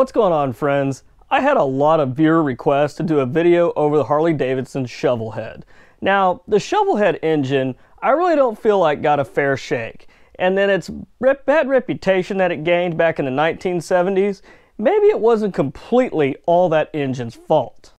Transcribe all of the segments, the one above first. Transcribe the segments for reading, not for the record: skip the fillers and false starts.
What's going on, friends? I had a lot of viewer requests to do a video over the Harley-Davidson Shovelhead. Now, the Shovelhead engine, I really don't feel like got a fair shake. And then its bad reputation that it gained back in the 1970s, maybe it wasn't completely all that engine's fault.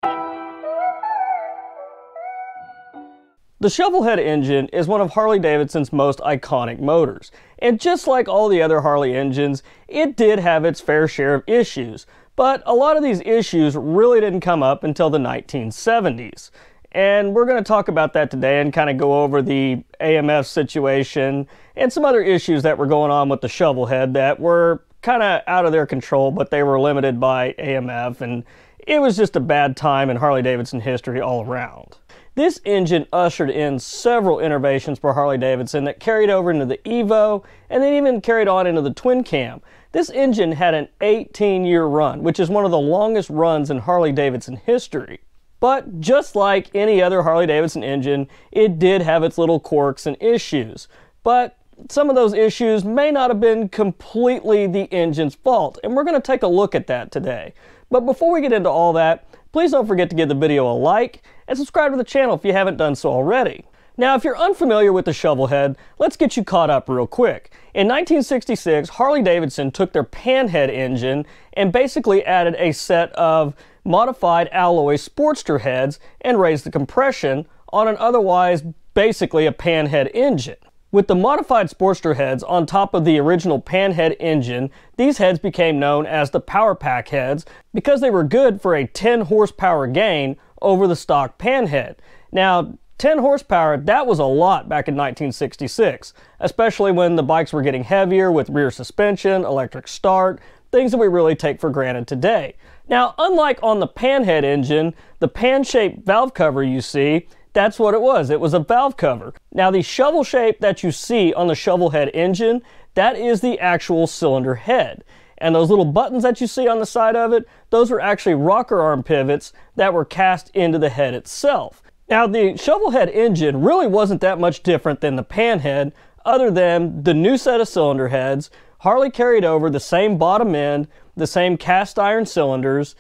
The Shovelhead engine is one of Harley-Davidson's most iconic motors, and just like all the other Harley engines, it did have its fair share of issues, but a lot of these issues really didn't come up until the 1970s. And we're going to talk about that today and kind of go over the AMF situation and some other issues that were going on with the Shovelhead that were kind of out of their control, but they were limited by AMF, and it was just a bad time in Harley-Davidson history all around. This engine ushered in several innovations for Harley-Davidson that carried over into the Evo and then even carried on into the Twin Cam. This engine had an 18-year run, which is one of the longest runs in Harley-Davidson history. But just like any other Harley-Davidson engine, it did have its little quirks and issues. But some of those issues may not have been completely the engine's fault, and we're going to take a look at that today. But before we get into all that, please don't forget to give the video a like and subscribe to the channel if you haven't done so already. Now, if you're unfamiliar with the Shovelhead, let's get you caught up real quick. In 1966, Harley-Davidson took their Panhead engine and basically added a set of modified alloy Sportster heads and raised the compression on an otherwise basically a Panhead engine. With the modified Sportster heads on top of the original Panhead engine, these heads became known as the Power Pack heads because they were good for a 10 horsepower gain over the stock Panhead. Now, 10 horsepower, that was a lot back in 1966, especially when the bikes were getting heavier with rear suspension, electric start, things that we really take for granted today. Now, unlike on the Panhead engine, the pan-shaped valve cover you see, that's what it was. It was a valve cover. Now, the shovel shape that you see on the Shovelhead engine, that is the actual cylinder head. And those little buttons that you see on the side of it, those were actually rocker arm pivots that were cast into the head itself. Now, the Shovelhead engine really wasn't that much different than the Panhead, other than the new set of cylinder heads. Harley carried over the same bottom end, the same cast iron cylinders,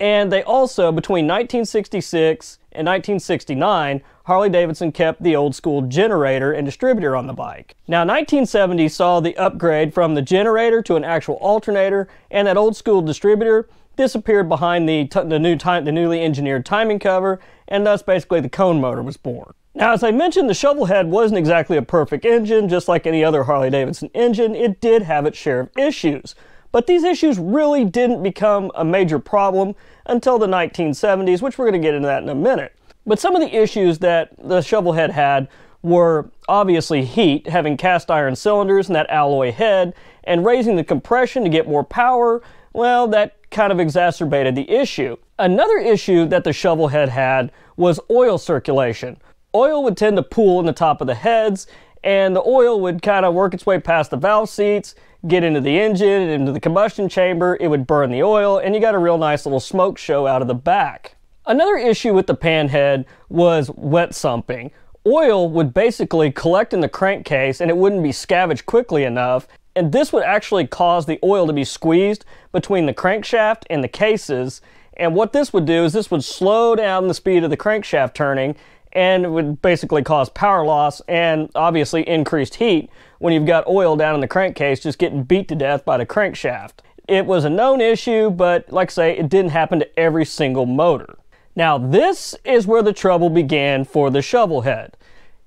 and they also, between 1966 and 1969, Harley-Davidson kept the old school generator and distributor on the bike. Now, 1970 saw the upgrade from the generator to an actual alternator, and that old school distributor disappeared behind the newly engineered timing cover, and thus basically the cone motor was born. Now, as I mentioned, the Shovelhead wasn't exactly a perfect engine. Just like any other Harley-Davidson engine, it did have its share of issues. But these issues really didn't become a major problem until the 1970s, which we're going to get into that in a minute. But some of the issues that the Shovelhead had were obviously heat, having cast iron cylinders and that alloy head, and raising the compression to get more power. Well, that kind of exacerbated the issue. Another issue that the Shovelhead had was oil circulation. Oil would tend to pool in the top of the heads, and the oil would kind of work its way past the valve seats, get into the engine, into the combustion chamber, it would burn the oil, and you got a real nice little smoke show out of the back. Another issue with the Panhead was wet sumping. Oil would basically collect in the crankcase and it wouldn't be scavenged quickly enough, and this would actually cause the oil to be squeezed between the crankshaft and the cases, and what this would do is this would slow down the speed of the crankshaft turning, and it would basically cause power loss and obviously increased heat when you've got oil down in the crankcase just getting beat to death by the crankshaft. It was a known issue, but like I say, it didn't happen to every single motor. Now, this is where the trouble began for the Shovelhead.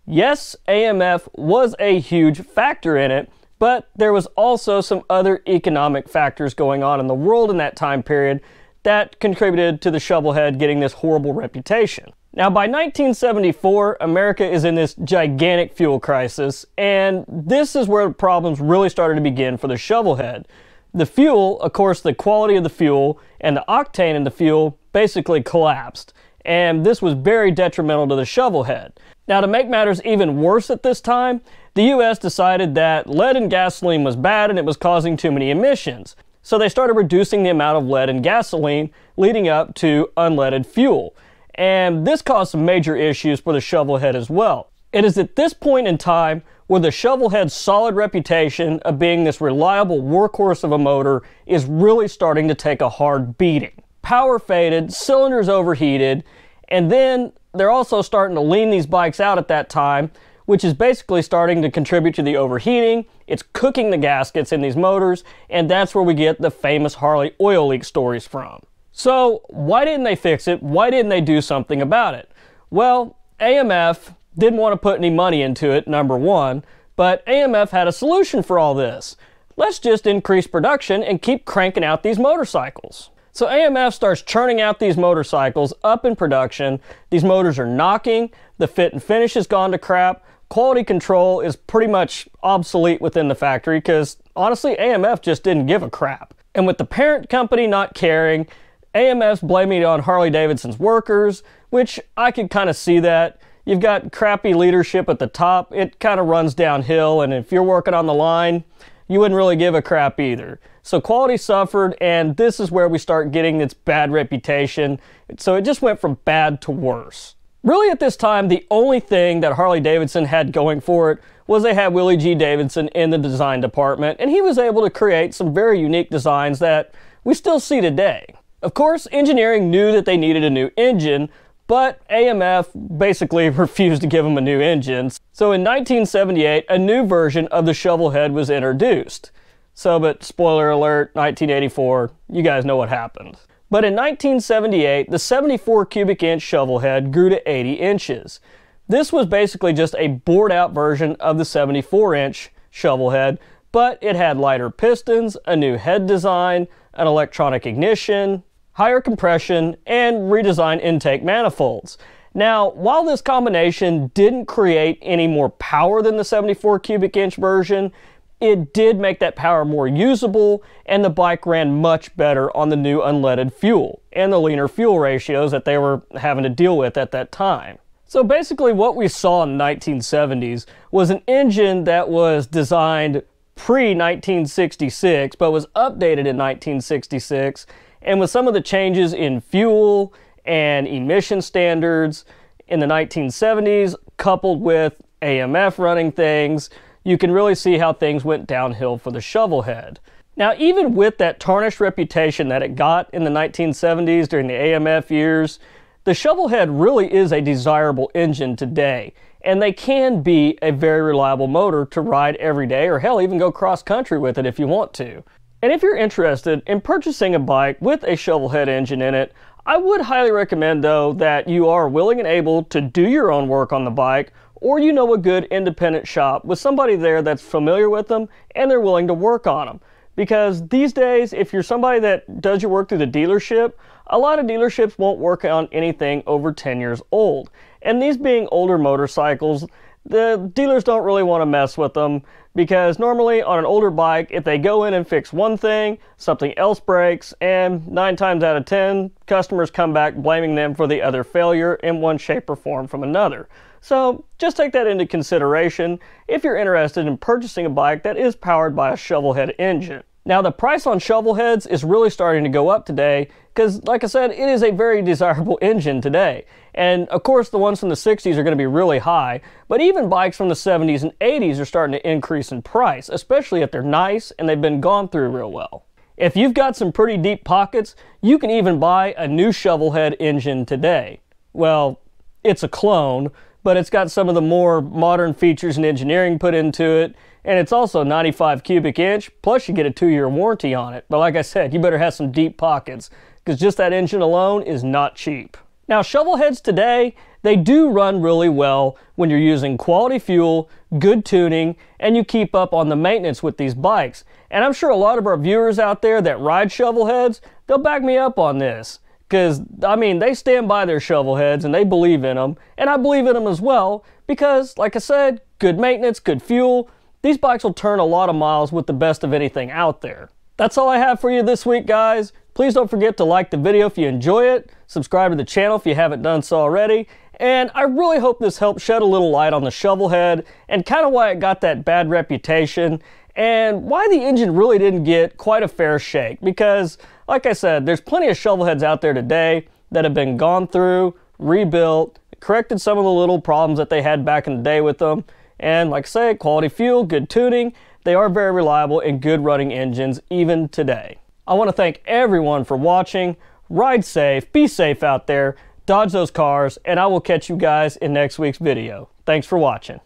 Yes, AMF was a huge factor in it, but there was also some other economic factors going on in the world in that time period that contributed to the Shovelhead getting this horrible reputation. Now, by 1974, America is in this gigantic fuel crisis, and this is where problems really started to begin for the Shovelhead. The fuel, of course, the quality of the fuel and the octane in the fuel basically collapsed, and this was very detrimental to the Shovelhead. Now, to make matters even worse at this time, the US decided that lead in gasoline was bad and it was causing too many emissions. So they started reducing the amount of lead in gasoline, leading up to unleaded fuel. And this caused some major issues for the Shovelhead as well. It is at this point in time where the Shovelhead's solid reputation of being this reliable workhorse of a motor is really starting to take a hard beating. Power faded, cylinders overheated, and then they're also starting to lean these bikes out at that time, which is basically starting to contribute to the overheating. It's cooking the gaskets in these motors, and that's where we get the famous Harley oil leak stories from. So why didn't they fix it? Why didn't they do something about it? Well, AMF didn't want to put any money into it, number one, but AMF had a solution for all this. Let's just increase production and keep cranking out these motorcycles. So AMF starts churning out these motorcycles up in production. These motors are knocking, the fit and finish has gone to crap, quality control is pretty much obsolete within the factory because honestly AMF just didn't give a crap. And with the parent company not caring, AMF's blaming it on Harley-Davidson's workers, which I could kind of see that. You've got crappy leadership at the top, it kind of runs downhill, and if you're working on the line, you wouldn't really give a crap either. So quality suffered, and this is where we start getting its bad reputation. So it just went from bad to worse. Really at this time, the only thing that Harley-Davidson had going for it was they had Willie G. Davidson in the design department, and he was able to create some very unique designs that we still see today. Of course, engineering knew that they needed a new engine, but AMF basically refused to give them a new engine. So in 1978, a new version of the Shovelhead was introduced. So, but spoiler alert, 1984, you guys know what happened. But in 1978, the 74 cubic inch Shovelhead grew to 80 inches. This was basically just a bored out version of the 74 inch Shovelhead, but it had lighter pistons, a new head design, an electronic ignition, higher compression, and redesigned intake manifolds. Now, while this combination didn't create any more power than the 74 cubic inch version, it did make that power more usable, and the bike ran much better on the new unleaded fuel and the leaner fuel ratios that they were having to deal with at that time. So basically what we saw in the 1970s was an engine that was designed pre-1966, but was updated in 1966, and with some of the changes in fuel and emission standards in the 1970s, coupled with AMF running things, you can really see how things went downhill for the Shovelhead. Now, even with that tarnished reputation that it got in the 1970s during the AMF years, the Shovelhead really is a desirable engine today, and they can be a very reliable motor to ride every day, or hell, even go cross-country with it if you want to. And if you're interested in purchasing a bike with a Shovelhead engine in it, I would highly recommend though that you are willing and able to do your own work on the bike, or you know a good independent shop with somebody there that's familiar with them and they're willing to work on them. Because these days, if you're somebody that does your work through the dealership, a lot of dealerships won't work on anything over 10 years old. And these being older motorcycles, the dealers don't really want to mess with them, because normally on an older bike, if they go in and fix one thing, something else breaks, and 9 times out of 10, customers come back blaming them for the other failure in one shape or form from another. So just take that into consideration if you're interested in purchasing a bike that is powered by a Shovelhead engine. Now the price on Shovelheads is really starting to go up today because, like I said, it is a very desirable engine today. And of course the ones from the 60s are going to be really high, but even bikes from the 70s and 80s are starting to increase in price, especially if they're nice and they've been gone through real well. If you've got some pretty deep pockets, you can even buy a new Shovelhead engine today. Well, it's a clone, but it's got some of the more modern features and engineering put into it. And it's also 95 cubic inch, plus you get a 2-year warranty on it. But like I said, you better have some deep pockets, because just that engine alone is not cheap. Now, Shovelheads today, they do run really well when you're using quality fuel, good tuning, and you keep up on the maintenance with these bikes. And I'm sure a lot of our viewers out there that ride Shovelheads, they'll back me up on this. Because, I mean, they stand by their Shovelheads and they believe in them. And I believe in them as well, because, like I said, good maintenance, good fuel, these bikes will turn a lot of miles with the best of anything out there. That's all I have for you this week, guys. Please don't forget to like the video if you enjoy it, subscribe to the channel if you haven't done so already, and I really hope this helped shed a little light on the Shovelhead and kind of why it got that bad reputation and why the engine really didn't get quite a fair shake. Because, like I said, there's plenty of Shovelheads out there today that have been gone through, rebuilt, corrected some of the little problems that they had back in the day with them, And like I said, quality fuel, good tuning, they are very reliable and good running engines even today. I want to thank everyone for watching. Ride safe, be safe out there, dodge those cars, and I will catch you guys in next week's video. Thanks for watching.